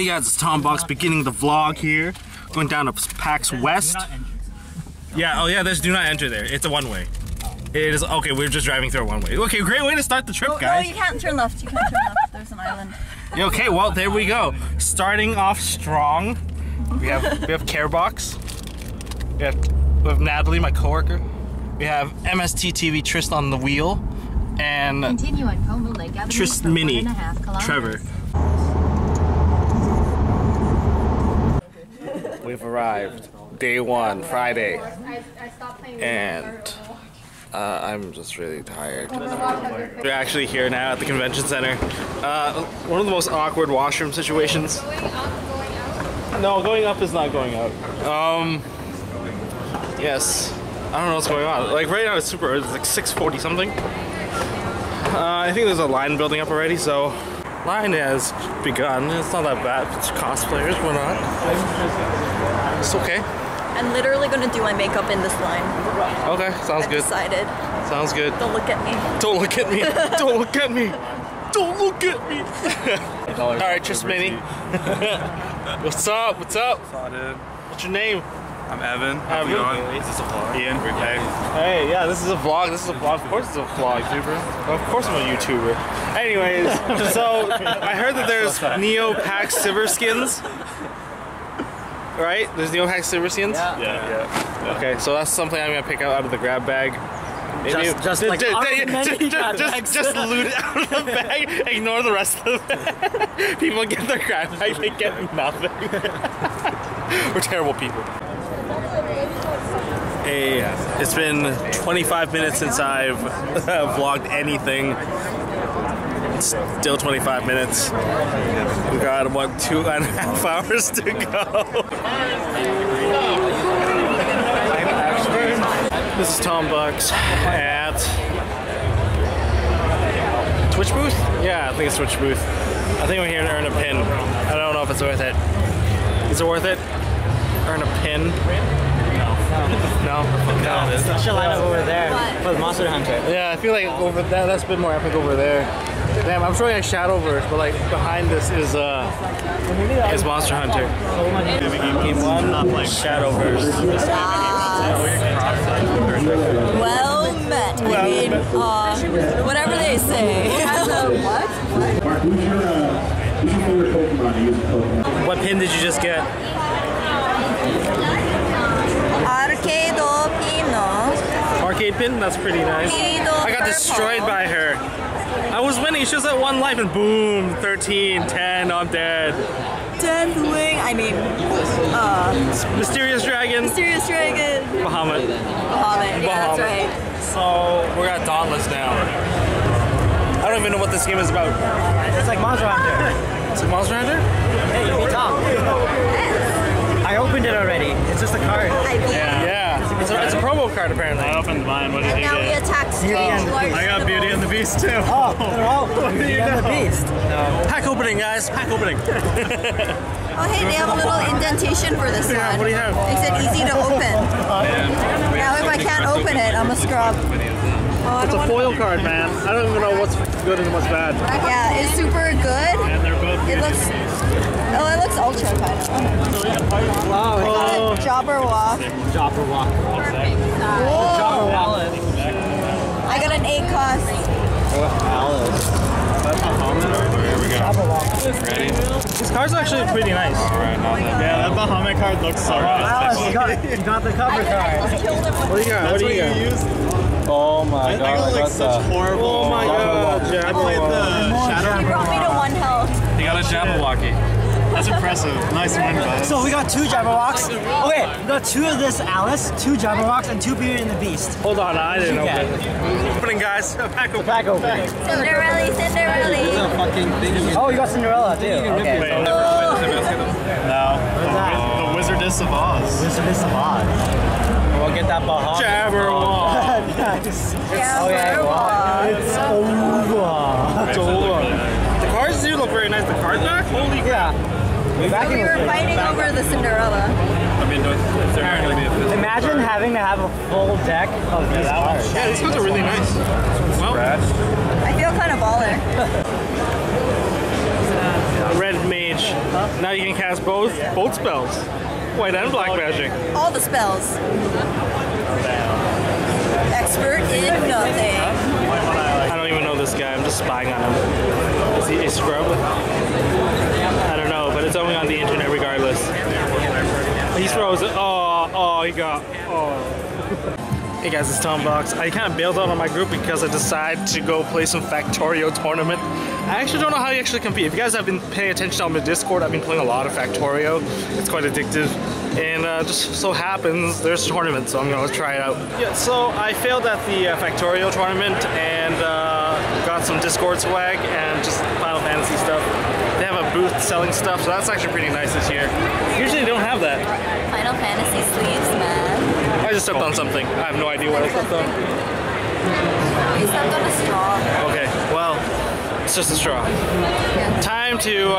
Hey guys, it's Tom Box beginning the vlog here. Going down to PAX West. Yeah, oh yeah, there's do not enter there. It's a one-way. It is, okay, we're just driving through a one-way. Okay, great way to start the trip, guys. No, you can't turn left. You can't turn left. There's an island. Yeah, okay, well, there we go. Starting off strong. We have Gearbox. We have Natalie, my coworker. We have MSTTV Trist on the wheel. And Trist Mini, Trevor. We've arrived. Day one, Friday. And I'm just really tired. We're actually here now at the convention center. One of the most awkward washroom situations. No, going up is not going out. Yes. I don't know what's going on. Like right now it's super early. It's like 6:40 something. I think there's a line building up already, so line has begun. It's not that bad. It's cosplayers, we're not. It's okay. I'm literally gonna do my makeup in this line. Okay, sounds good. Excited. Sounds good. Don't look at me. Don't look at me. Don't look at me. Don't look at me. All right, Trist Mini. What's up? What's up? What's your name? I'm Evan. How's it going? Is this a vlog? Ian. Okay. Hey, yeah, this is a vlog. This is a vlog. Of course it's a vlog. YouTuber. Of course I'm a YouTuber. Anyways, so I heard that there's Neo Pack Silver Skins. Right? There's Neo Pack Silver Skins? Yeah. Okay, so that's something I'm going to pick out of the grab bag. Just loot it out of the bag. Ignore the rest of it. People get their grab bag, they get nothing. We're terrible people. Hey, it's been 25 minutes since I've vlogged anything. It's still 25 minutes. We got, what, 2.5 hours to go. This is Tom Box at Twitch booth? Yeah, I think it's Twitch booth. I think we're here to earn a pin. I don't know if it's worth it. Is it worth it? Earn a pin? No. It's such a lineup over there for the Monster Hunter. Yeah, I feel like over there, that's a bit more epic over there. Damn, I'm showing a Shadowverse, but like behind this is Monster Hunter. Shadowverse. Well met. I mean, whatever they say. Mark, who's your favorite Pokemon? Use Pokemon. What pin did you just get? Arcade pin? That's pretty nice. I got destroyed by her. I was winning. She was at 1 life and boom, 13, 10, I'm dead. Mysterious Dragon. Bahamut. Yeah, that's right. So, we're at Dauntless now. I don't even know what this game is about. It's like Monster Hunter. It's like Monster Hunter? Hey, you can talk. I opened it already. It's just a card. It's a promo card apparently. I opened mine. What did you get? Now we attack Beauty and the Beast. I got Beauty and the Beast too. Oh, they're all Beauty and the Beast. No. Pack opening, guys. Pack opening. Oh hey, they have a little indentation for this one. What do you have? They said easy to open. Yeah. Now if I can't open it, I'm a scrub. Oh, it's a foil card, man. I don't even know what's good and what's bad. Yeah, it's super good. And they're both good. It looks ultra kind of. Wow, we got a Jabberwock. I got an 8 cost. Alice. These cards are actually pretty nice. Yeah, that Bahamut card looks so good. Alice, you got the cover card. What do you got? Oh my god. I got such horrible. Oh my god. I played the Shadow. You brought me to 1 health. They got a Jabberwocky. That's impressive. Nice win, guys. So we got 2 Jabberwocks. Okay, we got 2 of this Alice, 2 Jabberwocks, and 2 Beauty and the Beast. Hold on, I didn't open it. Opening, guys. Pack opening. Cinderella. Fucking thing. Oh, you got Cinderella too. Okay. Wait, no. The Wizardess of Oz. We'll get that Bahamut. Jabberwock. Nice. It's over. The cards do look very nice. The card back? Holy crap. Yeah. We were fighting over the Cinderella. I mean, imagine having to have a full deck of these cards. Yeah, these cards are really nice. Well, I feel kind of baller. Red Mage. Huh? Now you can cast both spells. White and black magic. All the spells. Expert in nothing. I don't even know this guy. I'm just spying on him. Is he a scrub? I don't know, but it's only on the internet regardless. He's frozen. Oh, oh, he got. Oh. Hey guys, it's Tom Box. I kind of bailed out on my group because I decided to go play some Factorio tournament. I actually don't know how you actually compete. If you guys have been paying attention on my Discord, I've been playing a lot of Factorio. It's quite addictive. And just so happens, there's a tournament, so I'm gonna try it out. Yeah, so I failed at the Factorio tournament and got some Discord swag and just Final Fantasy stuff. They have a booth selling stuff, so that's actually pretty nice this year. Usually they don't have that. Final Fantasy sleeves, man. I just stepped on something. I have no idea what I stepped on. You stepped on a straw. Okay, well, it's just a straw. Yeah. Time to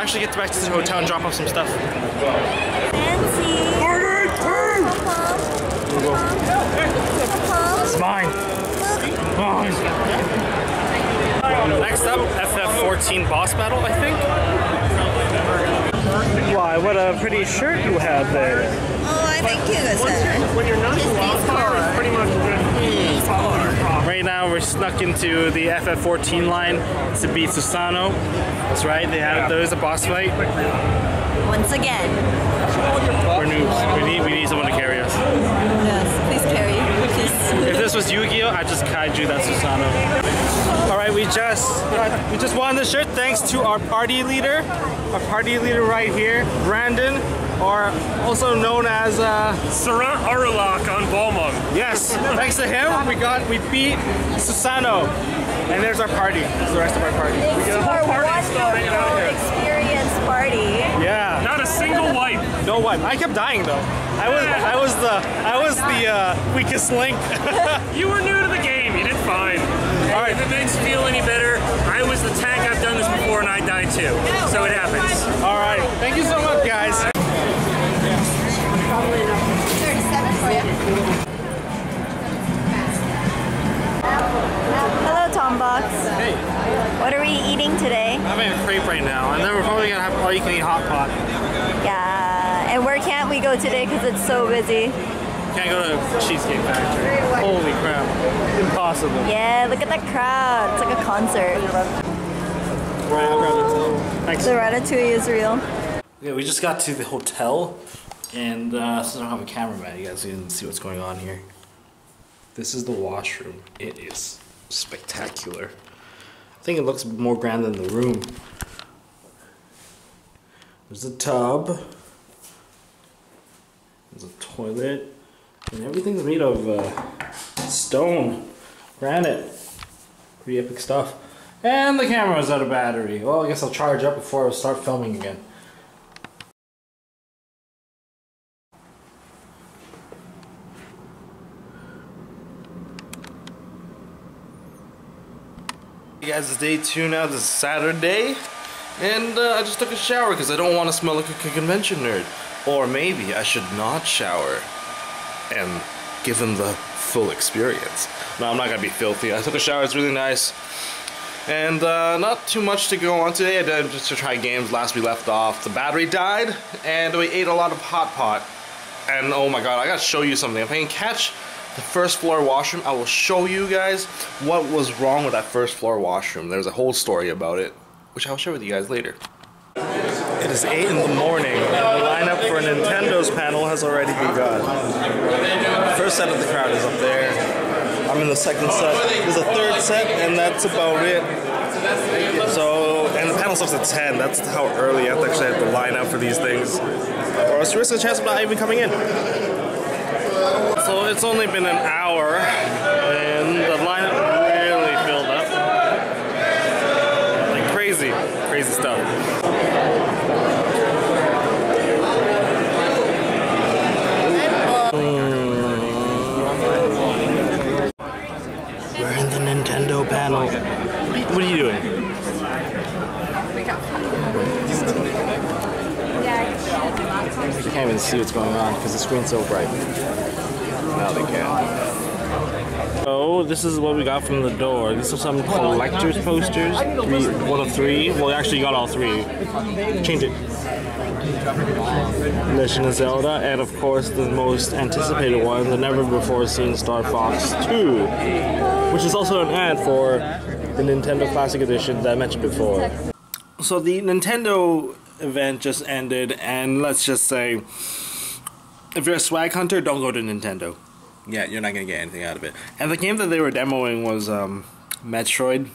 actually get back to the hotel and drop off some stuff. Fancy. Order two. It's mine. Mine. Next up, FF14 boss battle, I think. Why, what a pretty shirt you have there. Thank you, when you're not lost, it's pretty much good. Right now, we're snuck into the FF14 line to beat Susano. That's right, they had there was a boss fight. Once again, we're noobs. We need someone to carry us. Yes, please carry. Please. If this was Yu-Gi-Oh!, I'd just Kaiju that Susano. All right, we just won the shirt thanks to our party leader right here, Brandon. Or also known as Sarat Arulak on Balmung. Yes, thanks to him, we beat Susano, and there's our party. There's the rest of our party. Thanks to our wonderful experience party. Yeah. Not a single wipe. No wipe. I kept dying though. I was the weakest link. You were new to the game. You did fine. All right. If it makes you feel any better, I was the tank. I've done this before, and I died too. So it happens. All right. Thank you so much, guys. 37 for you. Hello, Tom Box. Hey. What are we eating today? I'm having a crepe right now, and then we're probably gonna have all you can eat hot pot. Yeah, and where can't we go today because it's so busy? Can't go to Cheesecake Factory. Holy crap. Impossible. Yeah, look at that crowd. It's like a concert. Thanks. The ratatouille is real. Okay, we just got to the hotel. And since I don't have a cameraman, you guys can see what's going on here. This is the washroom. It is spectacular. I think it looks more grand than the room. There's a tub. There's a toilet. And everything's made of stone, granite. Pretty epic stuff. And the camera's out of battery. Well, I guess I'll charge up before I start filming again. Hey guys, it's day 2 now, this is Saturday, and I just took a shower because I don't want to smell like a convention nerd. Or maybe I should not shower and give them the full experience. No, I'm not going to be filthy. I took a shower, it's really nice. And not too much to go on today. I did just to try games. Last we left off, the battery died, and we ate a lot of hot pot. And oh my god, I got to show you something. I'm playing catch. The first floor washroom, I will show you guys what was wrong with that first floor washroom. There's a whole story about it, which I'll share with you guys later. It is 8 in the morning, and the lineup for Nintendo's panel has already begun. The first set of the crowd is up there. I'm in the second set. There's a third set, and that's about it. So, and the panel starts at 10. That's how early I actually have to line up for these things. Or else there's a chance of not even coming in. So it's only been an hour, and the lineup really filled up. Like crazy, crazy stuff. We're in the Nintendo panel. What are you doing? I can't even see what's going on because the screen's so bright. No, they can't. So this is what we got from the door. These are some collector's posters. One of three. Well, we actually got all three. Change it. Legend of Zelda, and of course the most anticipated one, the never before seen Star Fox 2, which is also an ad for the Nintendo Classic Edition that I mentioned before. So the Nintendo event just ended, and let's just say, if you're a swag hunter, don't go to Nintendo. Yeah, you're not gonna get anything out of it. And the game that they were demoing was Metroid,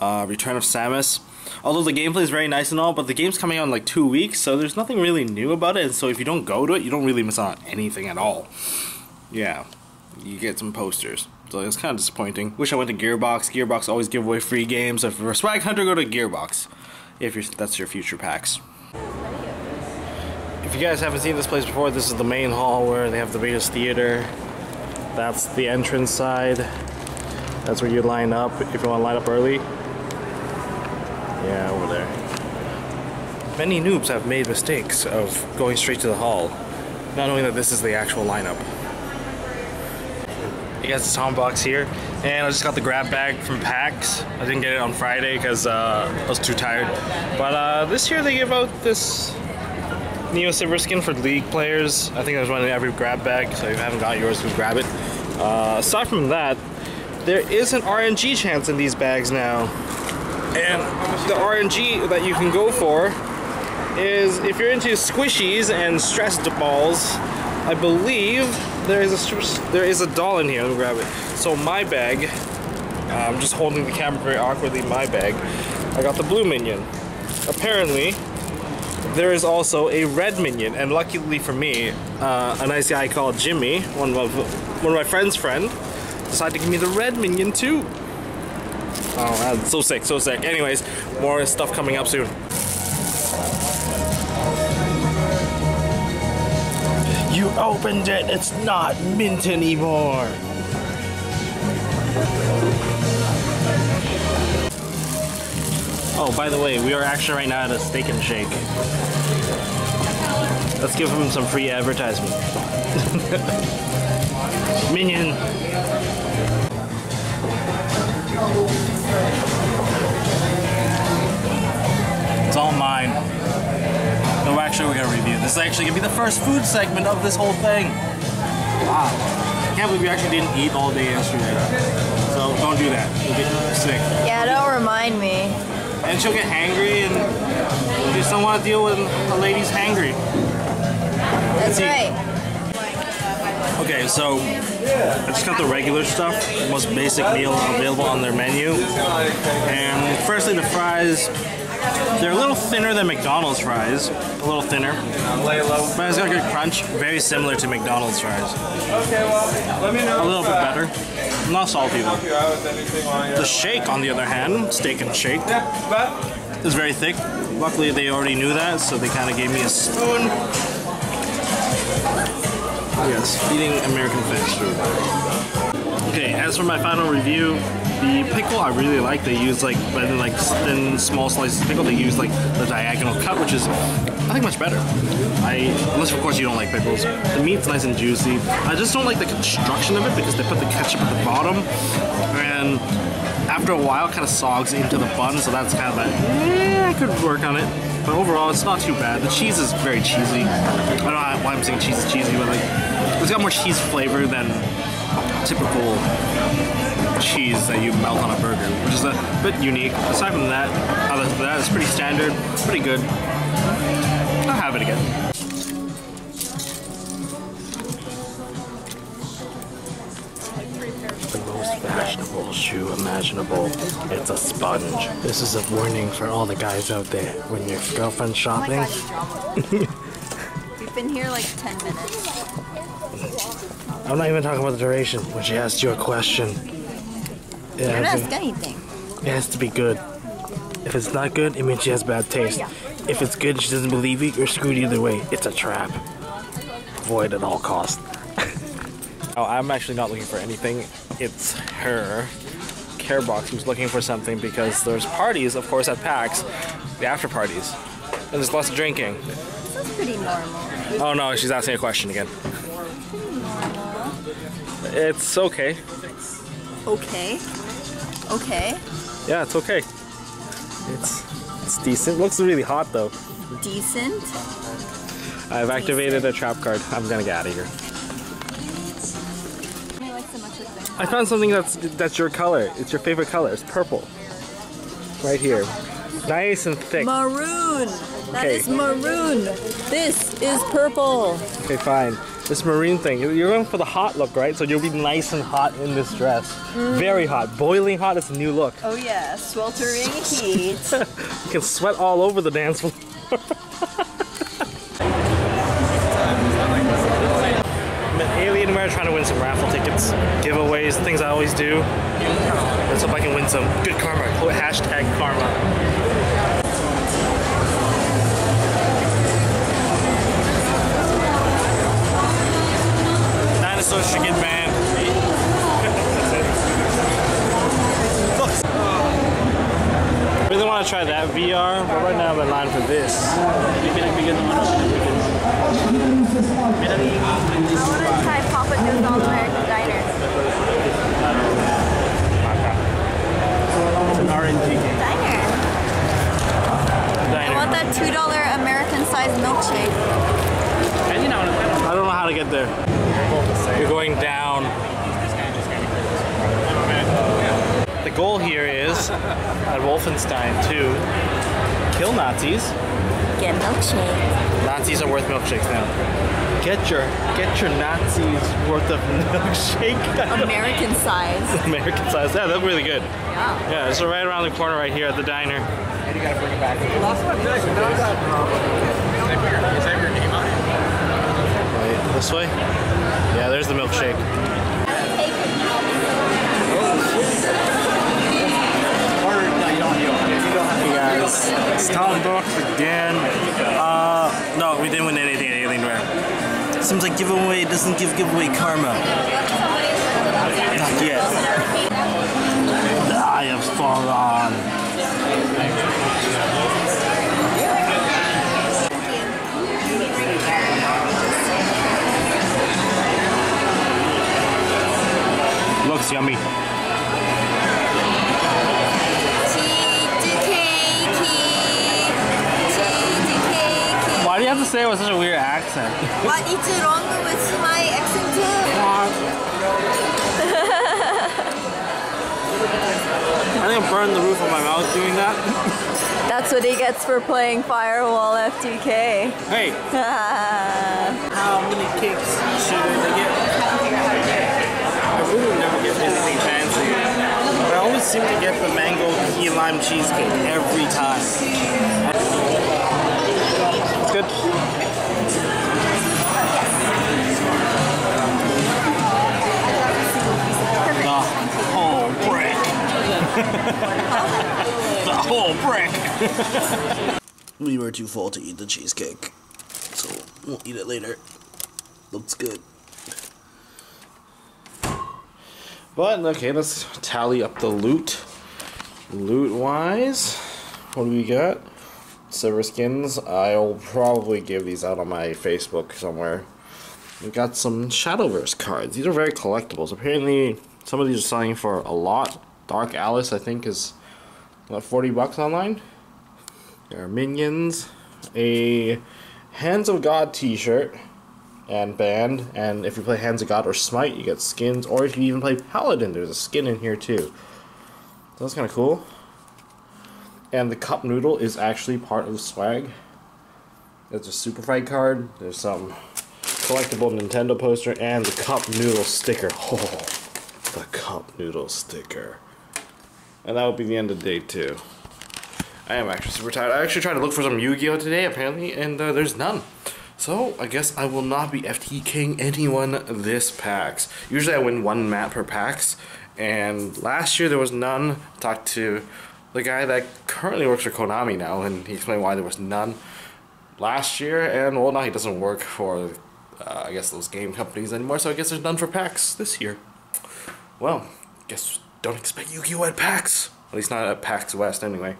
Return of Samus. Although the gameplay is very nice and all, but the game's coming out in like 2 weeks, so there's nothing really new about it, and so if you don't go to it, you don't really miss out on anything at all. Yeah, you get some posters. So it's kind of disappointing. Wish I went to Gearbox. Gearbox always give away free games. If you're a swag hunter, go to Gearbox. If you're, that's your future packs. If you guys haven't seen this place before, this is the main hall where they have the biggest theater. That's the entrance side. That's where you line up if you want to line up early. Yeah, over there. Many noobs have made mistakes of going straight to the hall, not knowing that this is the actual lineup. Hey guys, it's Tom Box here, and I just got the grab bag from PAX. I didn't get it on Friday because I was too tired. But this year they give out this Neo Silver Skin for League players. I think there's one in every grab bag, so if you haven't got yours, go grab it. Aside from that, there is an RNG chance in these bags now. And the RNG that you can go for is, if you're into squishies and stressed balls, I believe there is a doll in here. Let me grab it. So my bag, I'm just holding the camera very awkwardly, my bag, I got the blue minion. Apparently, there is also a red minion, and luckily for me, a nice guy called Jimmy, one of my friend's friend, decided to give me the red minion too. Oh, that's so sick, so sick. Anyways, more stuff coming up soon. You opened it, it's not mint anymore. Oh, by the way, we are actually right now at a Steak and Shake. Let's give them some free advertisement. Minion. It's all mine. No, actually, we're gonna review. This is actually gonna be the first food segment of this whole thing. Wow. I can't believe we actually didn't eat all day yesterday. So don't do that. You'll get sick. Yeah, don't remind me. And she'll get hangry, and you just don't want to deal with a lady's hangry. That's right. Okay, so I just got the regular stuff, the most basic meal available on their menu. And firstly, the fries, they're a little thinner than McDonald's fries. A little thinner. But it's got a good crunch, very similar to McDonald's fries. A little bit better. Not salty though. The shake, on the other hand, Steak and Shake, is very thick. Luckily, they already knew that, so they kind of gave me a spoon. Yes, eating American fast food. Okay, as for my final review, the pickle I really like. They use like, rather than like thin, small slices of pickle, they use like the diagonal cut, which is, I think, much better. Unless of course you don't like pickles. The meat's nice and juicy. I just don't like the construction of it because they put the ketchup at the bottom, and after a while, it kind of sogs into the bun, so that's kind of like, eh, I could work on it. But overall, it's not too bad. The cheese is very cheesy. I don't know why I'm saying cheese is cheesy, but like, it's got more cheese flavor than typical cheese that you melt on a burger, which is a bit unique. Aside from that, other than that, it's pretty standard, pretty good. I'll have it again. The most fashionable shoe imaginable. It's a sponge. This is a warning for all the guys out there. When your girlfriend's shopping... Oh my God, you dropped it. We've been here like 10 minutes. I'm not even talking about the duration. When she asked you a question... You don't ask anything. It has to be good. If it's not good, it means she has bad taste. If it's good and she doesn't believe you, you're screwed either way. It's a trap. Avoid at all costs. Oh, I'm actually not looking for anything. It's her, Carebox, who's looking for something because there's parties, of course, at PAX, the after parties, and there's lots of drinking. That's pretty normal. Oh no, she's asking a question again. It's okay. Okay. Okay. Yeah, it's okay. It's decent. Looks really hot though. Decent? I've activated a trap card. I'm gonna get out of here. I found something that's your color. It's your favorite color. It's purple. Right here. Nice and thick. Maroon! That is maroon! This is purple! Okay, fine. This maroon thing. You're going for the hot look, right? So you'll be nice and hot in this dress. Mm. Very hot. Boiling hot is a new look. Oh yeah, sweltering heat. You can sweat all over the dance floor. I'm an Alienware trying to win some raffle tickets, giveaways, things I always do. Let's hope I can win some good karma. Hashtag karma. So she get banned. That's it. Really want to try that VR, but right now I'm in line for this. I want to try Papa Noodle's All American Diner. It's an RNG game. Diner. I want that $2 American-sized milkshake. I don't know how to get there. You're going down. The goal here is, at Wolfenstein 2, kill Nazis. Get milkshakes. Nazis are worth milkshakes now. Get your Nazis worth of milkshake. American size. American size. Yeah, that's really good. Yeah. Yeah, so right around the corner right here at the diner. And you gotta bring it back. Last one. Is that your name on it? This way? Yeah, there's the milkshake. Hey guys, it's Tom Box again. No, we didn't win anything at Alienware. Seems like giveaway doesn't give giveaway karma. Not yet. I have fallen. Looks yummy. Why do you have to say it with such a weird accent? What is wrong with my accent too? I think I burned the roof of my mouth doing that. That's what he gets for playing Firewall FTK. Hey! How many kicks should I get? I really never get anything fancy, but I always seem to get the mango key lime cheesecake every time. It's good. The whole brick. The whole brick. We were too full to eat the cheesecake, so we'll eat it later. Looks good. But, okay, let's tally up the loot. Loot-wise, what do we got? Silver skins. I'll probably give these out on my Facebook somewhere. We got some Shadowverse cards. These are very collectibles. Apparently, some of these are selling for a lot. Dark Alice, I think, is, what, 40 bucks online? There are minions. A Hands of God t-shirt. And band, and if you play Hands of God or Smite, you get skins, or if you even play Paladin, there's a skin in here too. So that's kind of cool. And the Cup Noodle is actually part of the swag. There's a Super Fight card, there's some collectible Nintendo poster, and the Cup Noodle sticker. Oh, the Cup Noodle sticker. And that would be the end of day two. I am actually super tired. I actually tried to look for some Yu-Gi-Oh! Today, apparently, and there's none. So, I guess I will not be FTKing anyone this PAX. Usually I win one map per PAX, and last year there was none. I talked to the guy that currently works for Konami now, and he explained why there was none last year, and well, now he doesn't work for, I guess, those game companies anymore, so I guess there's none for PAX this year. Well, I guess don't expect Yu-Gi-Oh! At PAX. At least not at PAX West, anyway.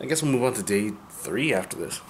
I guess we'll move on to day 3 after this.